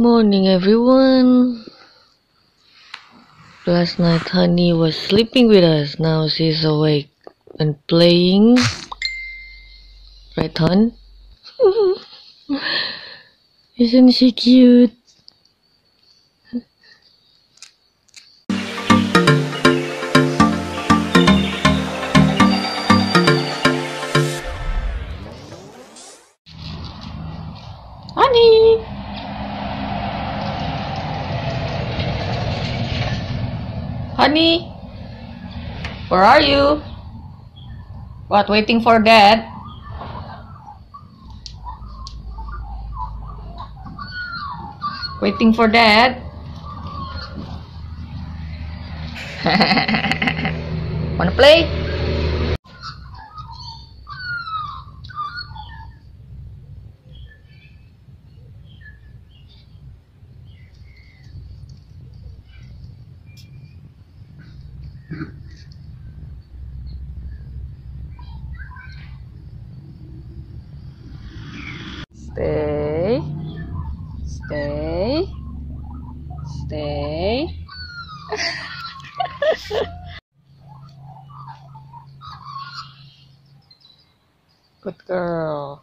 Morning, everyone. Last night Honey was sleeping with us. Now she's awake and playing. Right, Hon? Isn't she cute? Honey! Honey, where are you? What, waiting for Dad? Waiting for Dad? Wanna play? Stay, stay, stay. Good girl.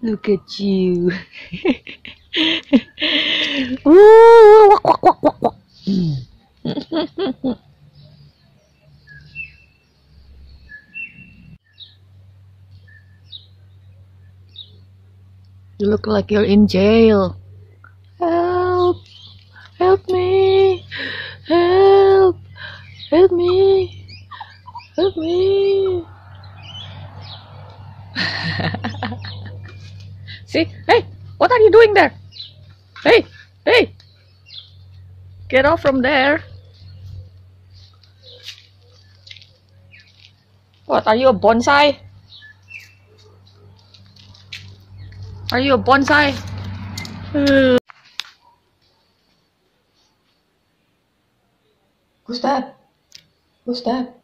Look at you. Ooh, walk, walk, walk, walk, walk. You look like you're in jail. Help! Help me! Help! Help me! Help me! See? Hey! What are you doing there? Hey! Hey! Get off from there! What, are you a bonsai? Are you a bonsai? Who's that? Who's that?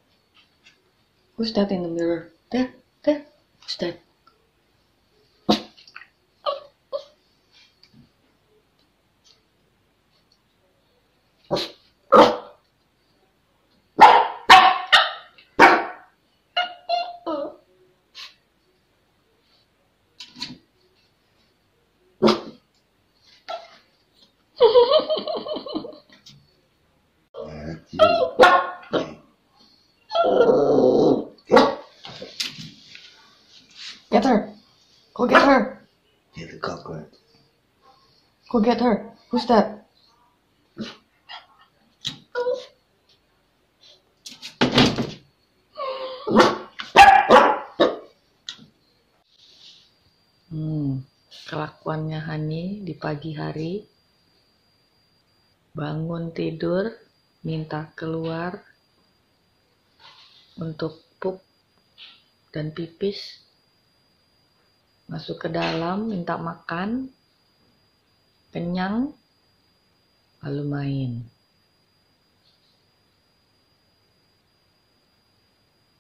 Who's that in the mirror? There, there. Who's that? Get her! Go get her! Get the cockroach. Go get her! Who's that? Kelakuannya Honey di pagi hari. Bangun tidur, minta keluar untuk pup dan pipis, masuk ke dalam, minta makan, kenyang, lalu main.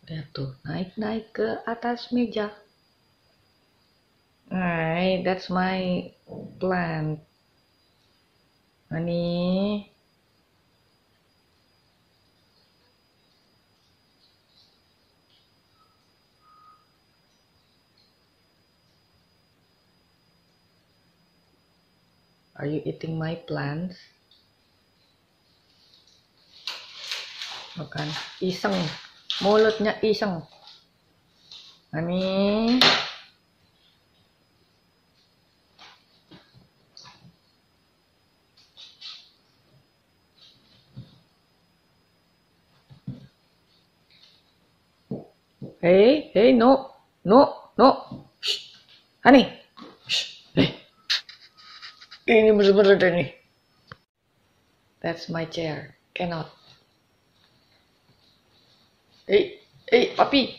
Lihat tuh, naik-naik ke atas meja. Alright, that's my plant. Honey. Are you eating my plants? Makan. Iseng. Mulutnya iseng. Honey. Hey, hey, no, no, no. Shh. Honey. Shh. Hey. Ini bener-bener deh nih. That's my chair. Cannot. Hey, hey, papi.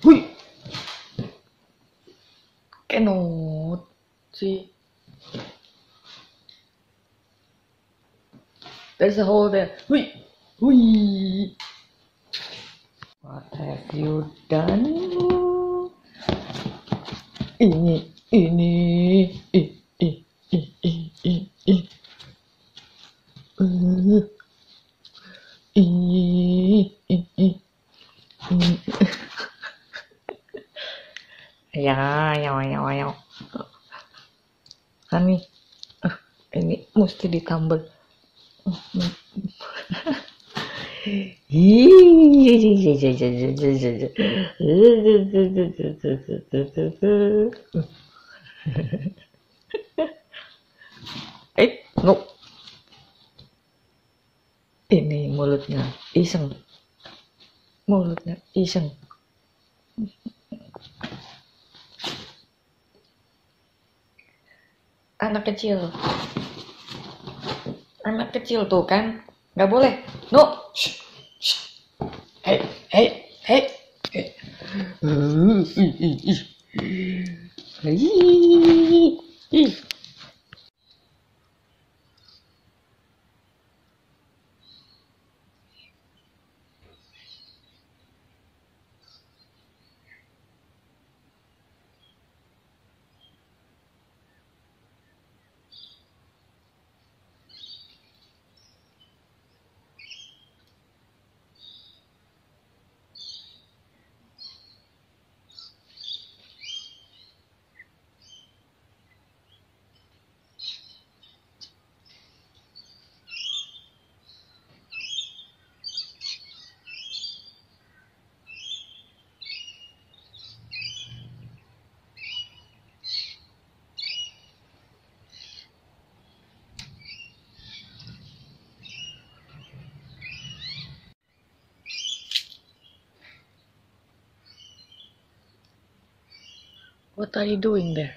Hui. Cannot. See. There's a hole there. Hui. Hui. What have you done? Ayo. Honey, ini mesti ditambal. No. Ini mulutnya iseng. Anak kecil tuh kan nggak boleh. No. Hey. What are you doing there?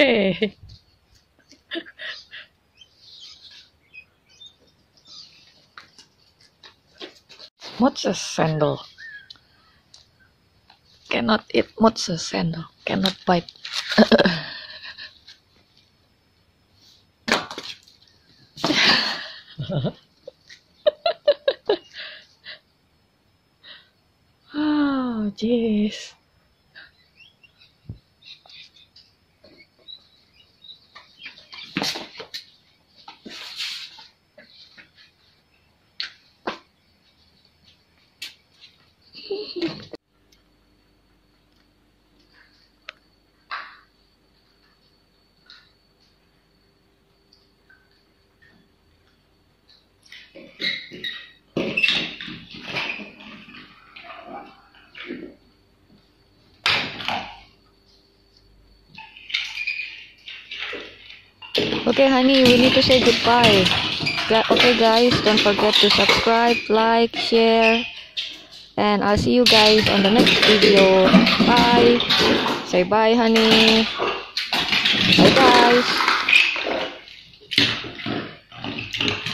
Hey. What's a sandal? Cannot eat. What's a sandal? Cannot bite. Oh, jeez. Okay, honey, we need to say goodbye. Okay, guys, don't forget to subscribe, like, share, and I'll see you guys on the next video. Bye. Say bye, honey. Bye, guys.